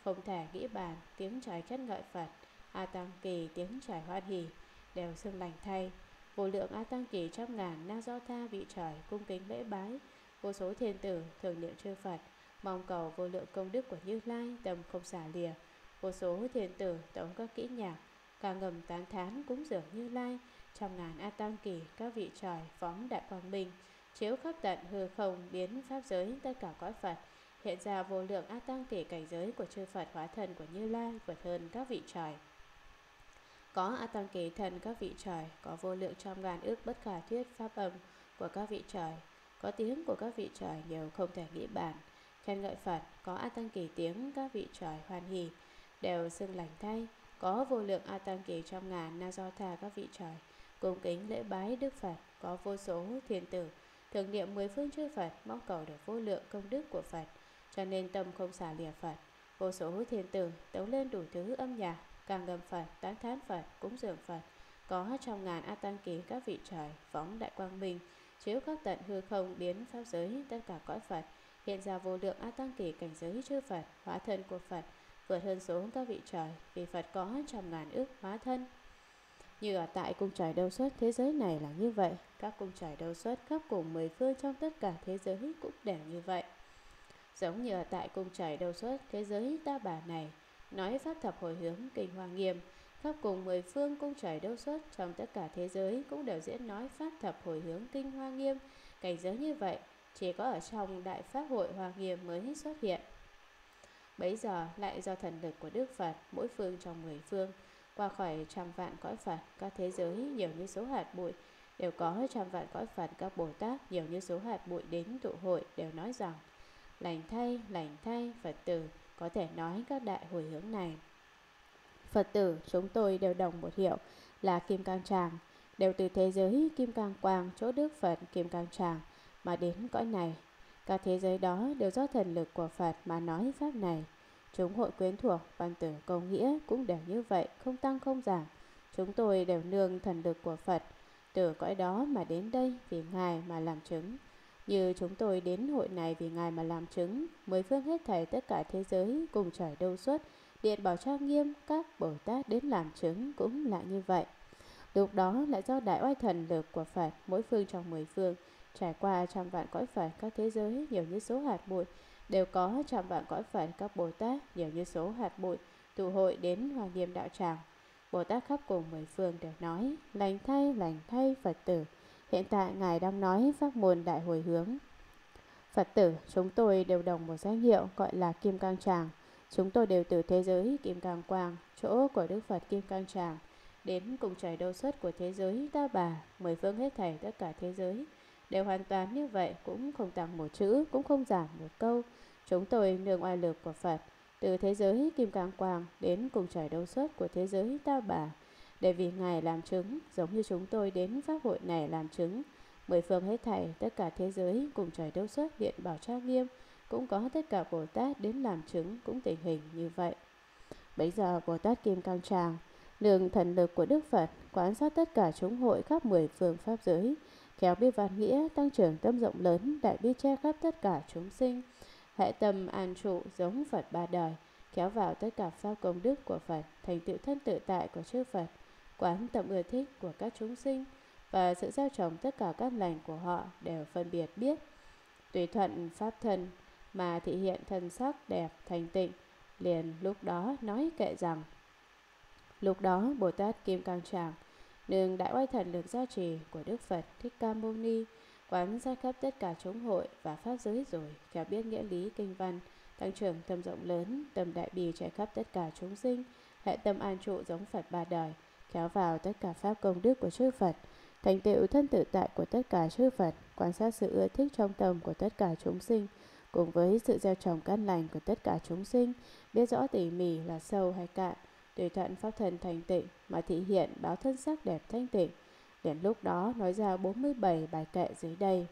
không thể nghĩ bàn, tiếng trời chất ngợi Phật. A tăng kỳ tiếng trời hoan hỉ, đều xưng lành thay. Vô lượng A tăng kỳ trăm ngàn na do tha vị trời cung kính lễ bái. Vô số thiên tử thường niệm chư Phật, mong cầu vô lượng công đức của Như Lai tầm không xả lìa. Vô số thiên tử tống các kỹ nhạc, ca ngầm tán thán cúng dường Như Lai. Trăm ngàn A tăng kỳ các vị trời phóng đại quang minh, chiếu khắp tận hư không, biến pháp giới tất cả cõi Phật, hiện ra vô lượng a tăng kỷ cảnh giới của chư Phật hóa thân của Như Lai vượt hơn các vị trời. Có a tăng kỷ thân các vị trời, có vô lượng trăm ngàn ước bất khả thuyết pháp âm của các vị trời, có tiếng của các vị trời đều không thể nghĩ bàn. Khen ngợi Phật, có a tăng kỷ tiếng các vị trời hoan hỉ, đều xưng lành thay. Có vô lượng a tăng kỷ trăm ngàn na do tha các vị trời, cung kính lễ bái Đức Phật. Có vô số thiên tử thường niệm mười phương chư Phật, mong cầu được vô lượng công đức của Phật, cho nên tâm không xả lìa Phật. Vô số thiên tử tấu lên đủ thứ âm nhạc, ca ngợi Phật, tán thán Phật, cúng dường Phật. Có trăm ngàn a tăng kỷ các vị trời phóng đại quang minh, chiếu các tận hư không, biến pháp giới tất cả cõi Phật, hiện ra vô lượng a tăng kỷ cảnh giới chư Phật hóa thân của Phật, vượt hơn số các vị trời, vì Phật có trăm ngàn ước hóa thân. Như ở tại cung trời đâu xuất thế giới này là như vậy, các cung trời đâu xuất khắp cùng mười phương trong tất cả thế giới cũng đều như vậy. Giống như ở tại cung trời đâu xuất thế giới Ta Bà này, nói pháp thập hồi hướng kinh Hoa Nghiêm, khắp cùng mười phương cung trời đâu xuất trong tất cả thế giới cũng đều diễn nói pháp thập hồi hướng kinh Hoa Nghiêm. Cảnh giới như vậy chỉ có ở trong đại pháp hội Hoa Nghiêm mới xuất hiện. Bấy giờ lại do thần lực của Đức Phật, mỗi phương trong mười phương, qua khỏi trăm vạn cõi Phật, các thế giới nhiều như số hạt bụi, đều có trăm vạn cõi Phật, các Bồ Tát nhiều như số hạt bụi đến tụ hội, đều nói rằng: lành thay Phật tử, có thể nói các đại hồi hướng này. Phật tử chúng tôi đều đồng một hiệu là Kim Cang Tràng, đều từ thế giới Kim Cang Quang chỗ Đức Phật Kim Cang Tràng mà đến cõi này. Các thế giới đó đều do thần lực của Phật mà nói pháp này. Chúng hội quyến thuộc, văn tử câu nghĩa cũng đều như vậy, không tăng không giảm. Chúng tôi đều nương thần lực của Phật, từ cõi đó mà đến đây vì Ngài mà làm chứng. Như chúng tôi đến hội này vì Ngài mà làm chứng, mười phương hết thảy tất cả thế giới cùng trời đâu xuất, điện bảo trang nghiêm, các Bồ Tát đến làm chứng cũng lại như vậy. Lúc đó lại do đại oai thần lực của Phật, mỗi phương trong mười phương, trải qua trăm vạn cõi Phật, các thế giới nhiều như số hạt bụi, đều có trăm vạn cõi Phật, các Bồ Tát nhiều như số hạt bụi tụ hội đến Hoa Nghiêm đạo tràng. Bồ Tát khắp cùng mười phương đều nói: lành thay Phật tử, hiện tại Ngài đang nói pháp môn đại hồi hướng. Phật tử chúng tôi đều đồng một danh hiệu gọi là Kim Cang Tràng. Chúng tôi đều từ thế giới Kim Cang Quang chỗ của Đức Phật Kim Cang Tràng đến cùng trời đâu xuất của thế giới Ta Bà. Mười phương hết thảy tất cả thế giới đều hoàn toàn như vậy, cũng không tăng một chữ, cũng không giảm một câu. Chúng tôi nương oai lực của Phật, từ thế giới Kim Cang Quang đến cùng trời đâu xuất của thế giới Ta Bà, để vì Ngài làm chứng, giống như chúng tôi đến pháp hội này làm chứng. Mười phương hết thảy tất cả thế giới cùng trời đâu xuất điện bảo trang nghiêm, cũng có tất cả Bồ Tát đến làm chứng, cũng tình hình như vậy. Bấy giờ Bồ Tát Kim Cang Tràng nương thần lực của Đức Phật, quan sát tất cả chúng hội khắp mười phương pháp giới, khéo biết văn nghĩa, tăng trưởng tâm rộng lớn, đại bi che khắp tất cả chúng sinh, hệ tâm an trụ giống Phật ba đời, kéo vào tất cả pháp công đức của Phật, thành tựu thân tự tại của chư Phật, quán tâm ưa thích của các chúng sinh và sự gieo trồng tất cả các lành của họ đều phân biệt biết, tùy thuận pháp thân mà thị hiện thân sắc đẹp thành tịnh. Liền lúc đó nói kệ rằng: lúc đó Bồ Tát Kim Cang Tràng nương đại oai thần lực gia trì của Đức Phật Thích Ca Mâu Ni, quán sát khắp tất cả chúng hội và pháp giới rồi, khéo biết nghĩa lý kinh văn, tăng trưởng tâm rộng lớn, tâm đại bi trải khắp tất cả chúng sinh, hệ tâm an trụ giống Phật ba đời, kéo vào tất cả pháp công đức của chư Phật, thành tựu thân tự tại của tất cả chư Phật, quan sát sự ưa thích trong tâm của tất cả chúng sinh, cùng với sự gieo trồng căn lành của tất cả chúng sinh, biết rõ tỉ mỉ là sâu hay cạn, tùy thuận pháp thân thành tịnh mà thị hiện báo thân sắc đẹp thanh tịnh. Đến lúc đó nói ra 47 bài kệ dưới đây.